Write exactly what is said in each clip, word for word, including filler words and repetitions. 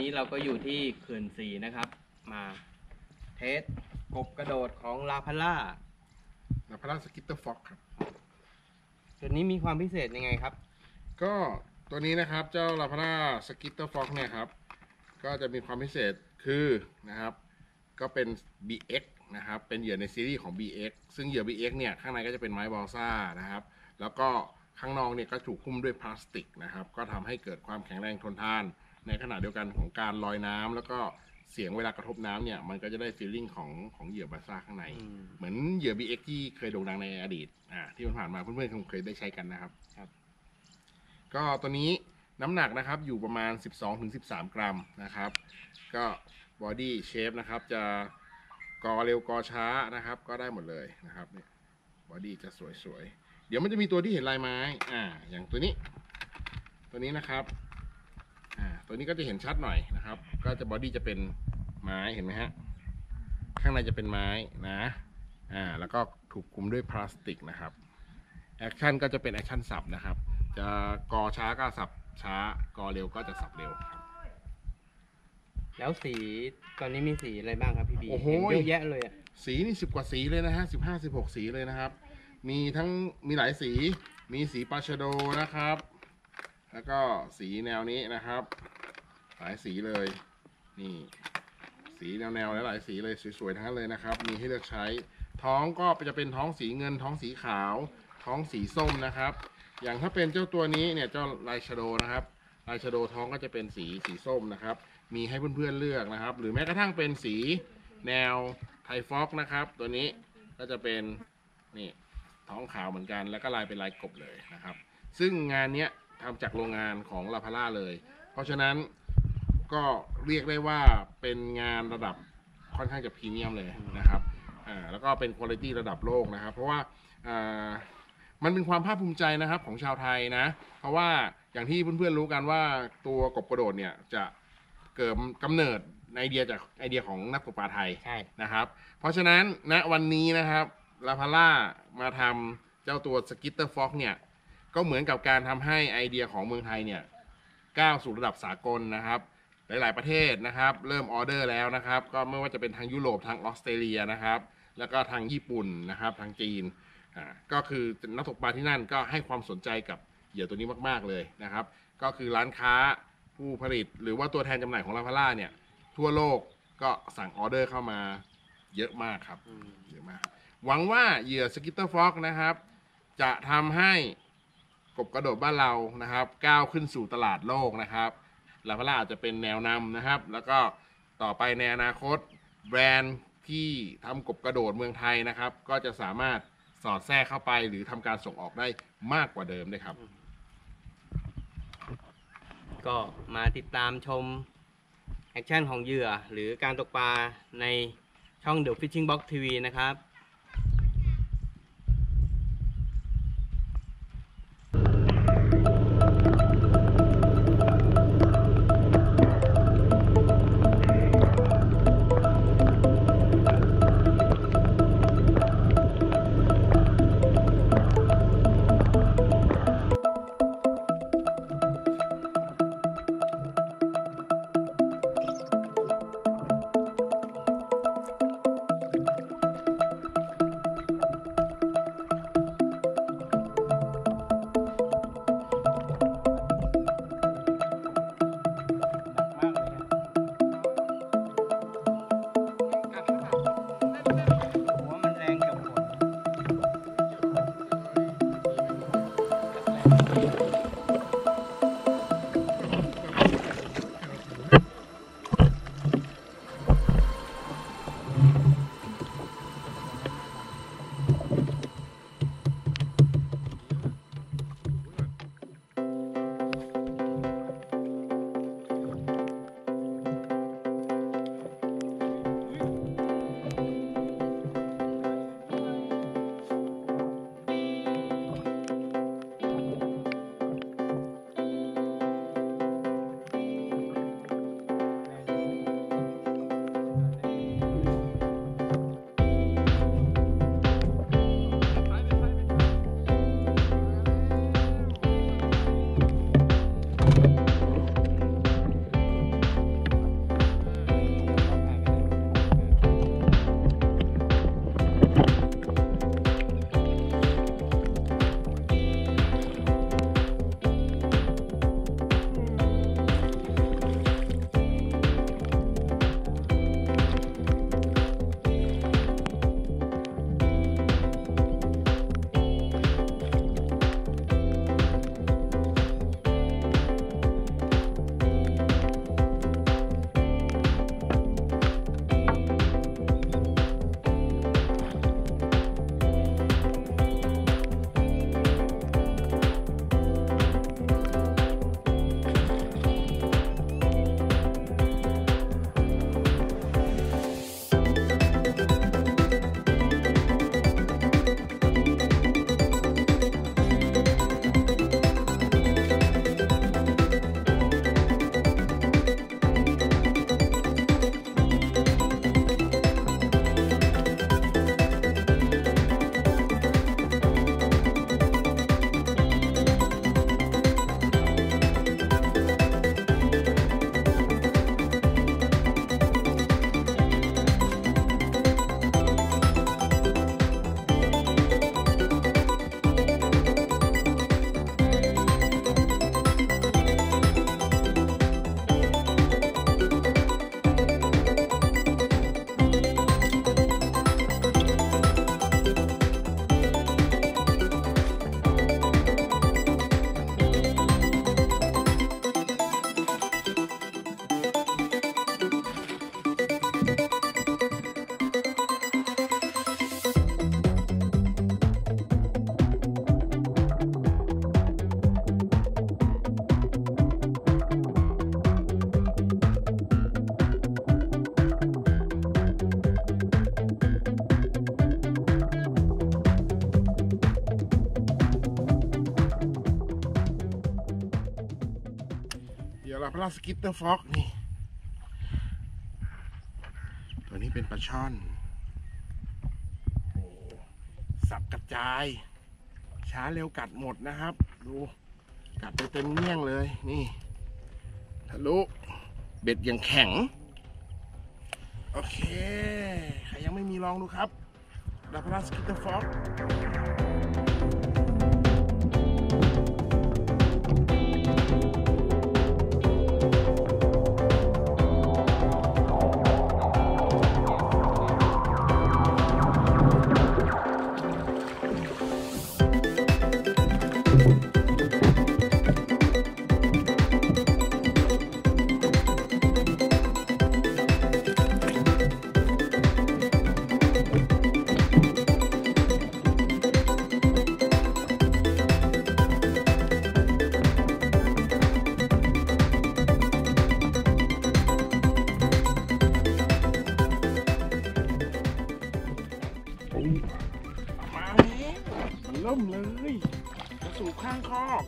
นี้เราก็อยู่ที่เขื่อนศรีนะครับมาเทสกบกระโดดของลาพาร่าลาพาร่าสกิตเตอร์ฟ็อกครับตัวนี้มีความพิเศษยังไงครับก็ตัวนี้นะครับเจ้าลาพาร่าสกิตเตอร์ฟ็อกเนี่ยครับก็จะมีความพิเศษคือนะครับก็เป็น บี เอ็กซ์ นะครับเป็นเหยื่อในซีรีส์ของ บี เอ็กซ์ ซึ่งเหยื่อ บี เอ็กซ์ เนี่ยข้างในก็จะเป็นไม้บอลซ่านะครับแล้วก็ข้างนอกเนี่ยก็ถูกหุ้มด้วยพลาสติกนะครับก็ทำให้เกิดความแข็งแรงทนทานในขณะเดียวกันของการลอยน้ำแล้วก็เสียงเวลากระทบน้ำเนี่ยมันก็จะได้ฟีลลิ่งของของเหยื่อบาซ่าข้างในเหมือนเหยื่อ บี เอ็กซ์ ที่เคยโด่งดังในอดีตอ่าที่ผ่านมาเพื่อนๆคงเคยได้ใช้กันนะครับครับก็ตัวนี้น้ำหนักนะครับอยู่ประมาณ สิบสองถึงสิบสาม กรัมนะครับก็บอดี้เชฟนะครับจะกอเร็วกอช้านะครับก็ได้หมดเลยนะครับเนี่ยบอดี้จะสวยๆเดี๋ยวมันจะมีตัวที่เห็นลายไม้อ่าอย่างตัวนี้ตัวนี้นะครับอ่าตัวนี้ก็จะเห็นชัดหน่อยนะครับก็จะบอดี้จะเป็นไม้เห็นไหมฮะข้างในจะเป็นไม้นะอ่าแล้วก็ถูกคลุมด้วยพลาสติกนะครับแอคชั่นก็จะเป็นแอคชั่นสับนะครับจะกอช้าก็สับช้ากอเร็วก็จะสับเร็วครับแล้วสีตอนนี้มีสีอะไรบ้างครับพี่บีเยอะแยะเลยสีนี่สิบกว่าสีเลยนะฮะสิบห้าสิบหกสีเลยนะครับมีทั้งมีหลายสีมีสีปาชโดนะครับแล้วก็สีแนวนี้นะครับหลายสีเลยนี่สีแนวแนวหลายสีเลยสวยๆทั้งนั้นเลยนะครับมีให้เลือกใช้ท้องก็จะเป็นท้องสีเงินท้องสีขาวท้องสีส้มนะครับอย่างถ้าเป็นเจ้าตัวนี้เนี่ยเจ้าลายชโดนะครับลายชโดท้องก็จะเป็นสีสีส้มนะครับมีให้เพื่อนๆ เลือกนะครับหรือแม้กระทั่งเป็นสีแนวไทฟอกนะครับตัวนี้ก็จะเป็นนี่ท้องขาวเหมือนกันแล้วก็ลายเป็นลายกบเลยนะครับซึ่งงานนี้ทำจากโรงงานของลาพาร่าเลยเพราะฉะนั้นก็เรียกได้ว่าเป็นงานระดับค่อนข้างจะพรีเมียมเลยนะครับอ่าแล้วก็เป็นคุณภาพระดับโลกนะครับเพราะว่าอ่ามันเป็นความภาคภูมิใจนะครับของชาวไทยนะเพราะว่าอย่างที่เพื่อนๆรู้กันว่าตัวกบกระโดดเนี่ยจะเกิดกำเนิดในไอเดียจากไอเดียของนักตกปลาไทยนะครับเพราะฉะนั้นณวันนี้นะครับลาพาร่ามาทำเจ้าตัวสกิตเตอร์ฟ็อกเนี่ยก็เหมือนกับการทำให้ไอเดียของเมืองไทยเนี่ยก้าวสู่ระดับสากลนะครับหลายๆประเทศนะครับเริ่มออเดอร์แล้วนะครับก็ไม่ว่าจะเป็นทางยุโรปทางออสเตรเลียนะครับแล้วก็ทางญี่ปุ่นนะครับทางจีนก็คือนักตกปลาที่นั่นก็ให้ความสนใจกับเหยื่อตัวนี้มากๆเลยนะครับก็คือร้านค้าผู้ผลิตหรือว่าตัวแทนจำหน่ายของลาพาร่าเนี่ยทั่วโลกก็สั่งออเดอร์เข้ามาเยอะมากครับเยอะมากหวังว่าเหยื่อสกิตเตอร์ฟ็อกนะครับจะทำให้กบกระโดดบ้านเรานะครับก้าวขึ้นสู่ตลาดโลกนะครับลาพาร่าจะเป็นแนวนำนะครับแล้วก็ต่อไปในอนาคตแบรนด์ที่ทำกบกระโดดเมืองไทยนะครับก็จะสามารถสอดแทรกเข้าไปหรือทำการส่งออกได้มากกว่าเดิมด้วยครับก็มาติดตามชมแอคชั่นของเหยื่อหรือการตกปลาในช่อง The Fishing Box ที วี นะครับ ปลาสกิตเตอร์ฟล็อกนี่ตัวนี้เป็นปลาช่อนโอ้สับกระจายช้าเร็วกัดหมดนะครับดูกัดไปเต็มเมี่ยงเลยนี่ทะลุเบ็ดอย่างแข็งโอเคใครยังไม่มีลองดูครับดาบพลาสกิตเตอร์ฟล็อกมาแล้วมันเริ่มเลยกระสูบข้างคอก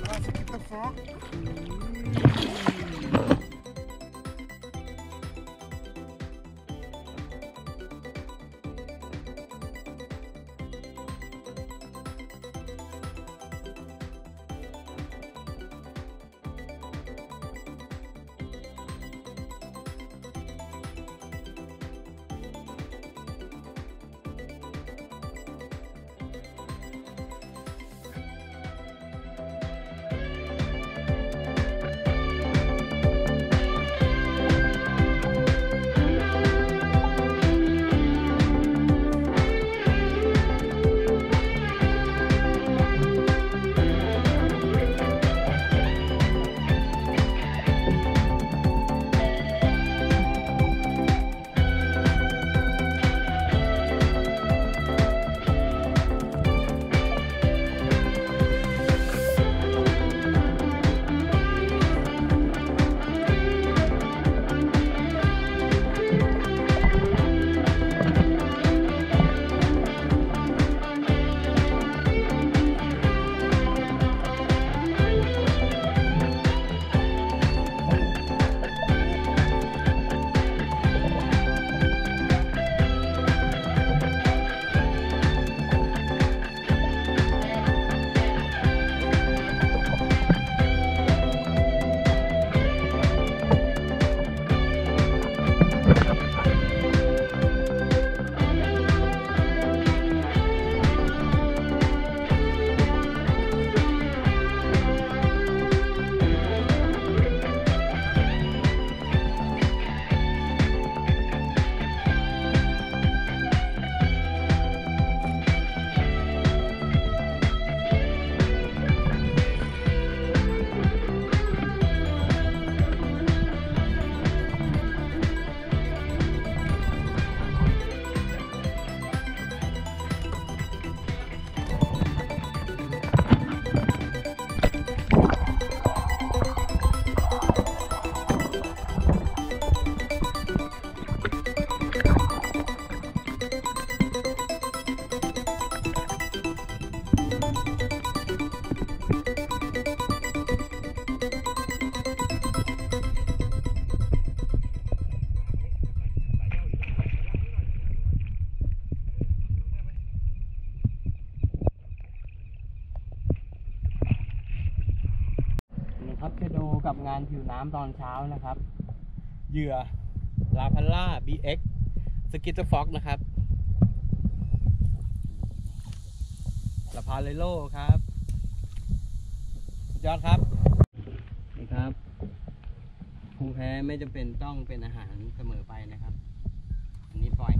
ปลาสกิตเตอร์ฟล็อกครับจะดูกับงานผิวน้ำตอนเช้านะครับเหยื่อลาพัลล่า บี เอ็กซ์ Skitter Frog นะครับลาพาเลโลครับยอดครับนี่ครับผู้แพ้ไม่จำเป็นต้องเป็นอาหารเสมอไปนะครับอันนี้ปล่อย